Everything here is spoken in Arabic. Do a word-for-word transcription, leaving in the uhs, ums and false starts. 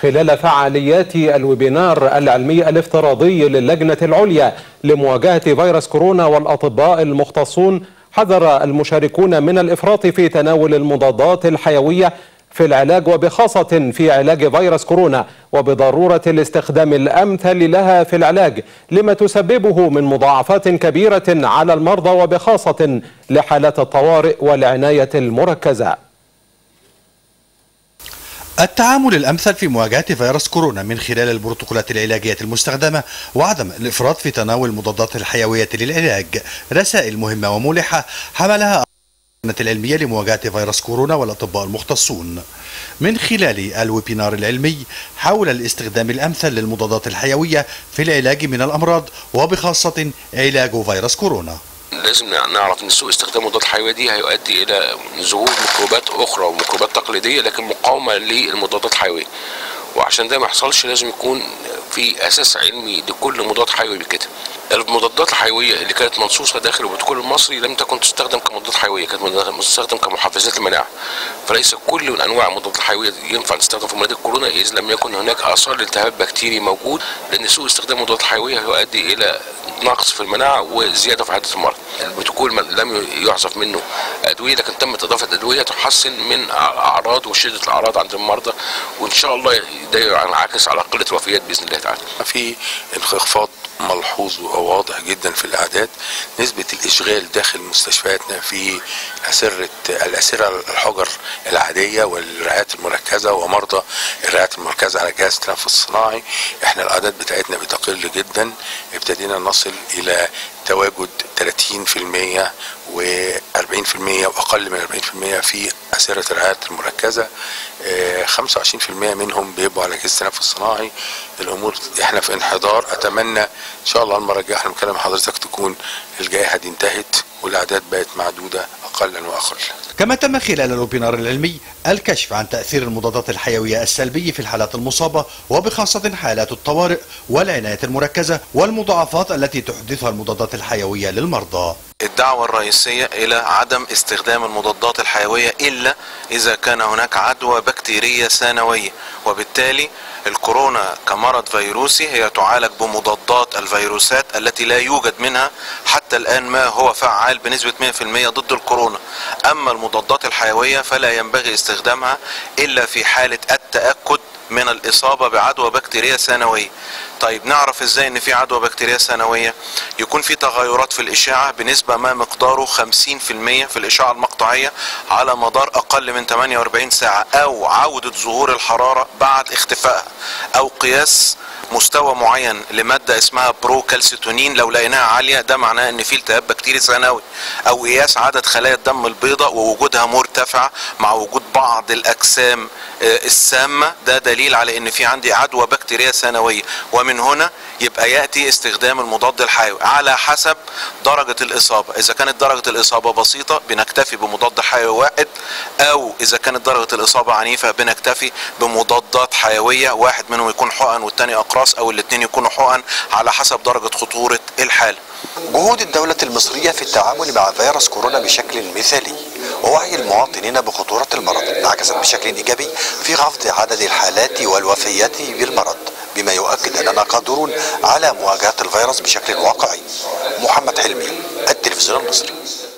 خلال فعاليات الويبينار العلمي الافتراضي للجنة العليا لمواجهة فيروس كورونا والأطباء المختصون، حذر المشاركون من الإفراط في تناول المضادات الحيوية في العلاج، وبخاصة في علاج فيروس كورونا، وبضرورة الاستخدام الأمثل لها في العلاج لما تسببه من مضاعفات كبيرة على المرضى، وبخاصة لحالات الطوارئ والعناية المركزة. التعامل الأمثل في مواجهة فيروس كورونا من خلال البروتوكولات العلاجية المستخدمة وعدم الإفراط في تناول المضادات الحيوية للعلاج، رسائل مهمة وملحة حملها اللجنة العلمية لمواجهة فيروس كورونا والأطباء المختصون من خلال الويبينار العلمي حول الاستخدام الأمثل للمضادات الحيوية في العلاج من الأمراض، وبخاصة علاج فيروس كورونا. لازم نعرف ان سوء استخدام المضادات الحيويه دي هيؤدي الى ظهور ميكروبات اخرى وميكروبات تقليديه لكن مقاومه للمضادات الحيويه، وعشان ده ما يحصلش لازم يكون في اساس علمي لكل مضاد حيوي بكده. المضادات الحيويه اللي كانت منصوصه داخل البروتوكول المصري لم تكن تستخدم كمضادات حيويه، كانت تستخدم كمحفزات المناعه، فليس كل من انواع المضادات الحيويه ينفع تستخدم في مرض الكورونا اذا لم يكن هناك اثار لالتهاب بكتيري موجود، لان سوء استخدام المضادات الحيويه هيؤدي الى نقص في المناعه وزياده في حدة المرض. البروتوكول لم يعزف منه ادويه، لكن تمت اضافه ادويه تحسن من اعراض وشده الاعراض عند المرضى، وان شاء الله ده ينعكس على قله الوفيات باذن الله تعالى. في انخفاض ملحوظ وواضح جدا في الاعداد، نسبه الاشغال داخل مستشفياتنا في اسره الاسره الحجر العاديه والرعايات المركزه ومرضى الرعايات المركزه على جهاز التنفس الصناعي، احنا الاعداد بتاعتنا بتقل جدا، ابتدينا نصل الى تواجد ثلاثين بالمئة وأربعين بالمئة واقل من أربعين بالمئة في اسره الرعايات المركزه، خمسة وعشرين بالمئة منهم بيبقوا على جهاز التنفس الصناعي. الامور احنا في انحدار، اتمنى ان شاء الله المره الجايه احنا بنكلم حضرتك تكون الجائحه دي انتهت والاعداد بقت معدوده اقلا واقل. كما تم خلال الويبينار العلمي الكشف عن تاثير المضادات الحيويه السلبي في الحالات المصابه، وبخاصه حالات الطوارئ والعنايه المركزه والمضاعفات التي تحدثها المضادات الحيويه للمرضى. الدعوة الرئيسية إلى عدم استخدام المضادات الحيوية إلا إذا كان هناك عدوى بكتيرية ثانوية، وبالتالي الكورونا كمرض فيروسي هي تعالج بمضادات الفيروسات التي لا يوجد منها حتى الآن ما هو فعال بنسبة مئة بالمئة ضد الكورونا. أما المضادات الحيوية فلا ينبغي استخدامها إلا في حالة التأكد من الإصابة بعدوى بكتيرية ثانوية. طيب نعرف إزاي إن في عدوى بكتيرية ثانوية؟ يكون في تغيرات في الإشعة بنسبة ما مقداره خمسين بالمئة في الإشعة المقطعية على مدار أقل من ثمانية وأربعين ساعة، أو عودة ظهور الحرارة بعد اختفائها، أو قياس مستوى معين لمادة اسمها بروكالسيتونين لو لقيناها عالية ده معناه إن في التهاب بكتيري ثانوي، أو قياس عدد خلايا الدم البيضاء ووجودها مرتفع مع وجود بعض الأجسام السامة، ده دليل على إن في عندي عدوى بكتيرية ثانوية، ومن هنا يبقى يأتي استخدام المضاد الحيوي على حسب درجة الإصابة. إذا كانت درجة الإصابة بسيطة بنكتفي بمضاد حيوي واحد، أو إذا كانت درجة الإصابة عنيفة بنكتفي بمضادات حيوية، واحد منهم يكون حقن والتاني أقراص، أو الاتنين يكونوا حقن على حسب درجة خطورة الحالة. جهود الدولة المصرية في التعامل مع فيروس كورونا بشكل مثالي ووعي المواطنين بخطورة المرض انعكست بشكل إيجابي في خفض عدد الحالات والوفيات بالمرض، بما يؤكد أننا قادرون على مواجهة الفيروس بشكل واقعي. محمد حلمي، التلفزيون المصري.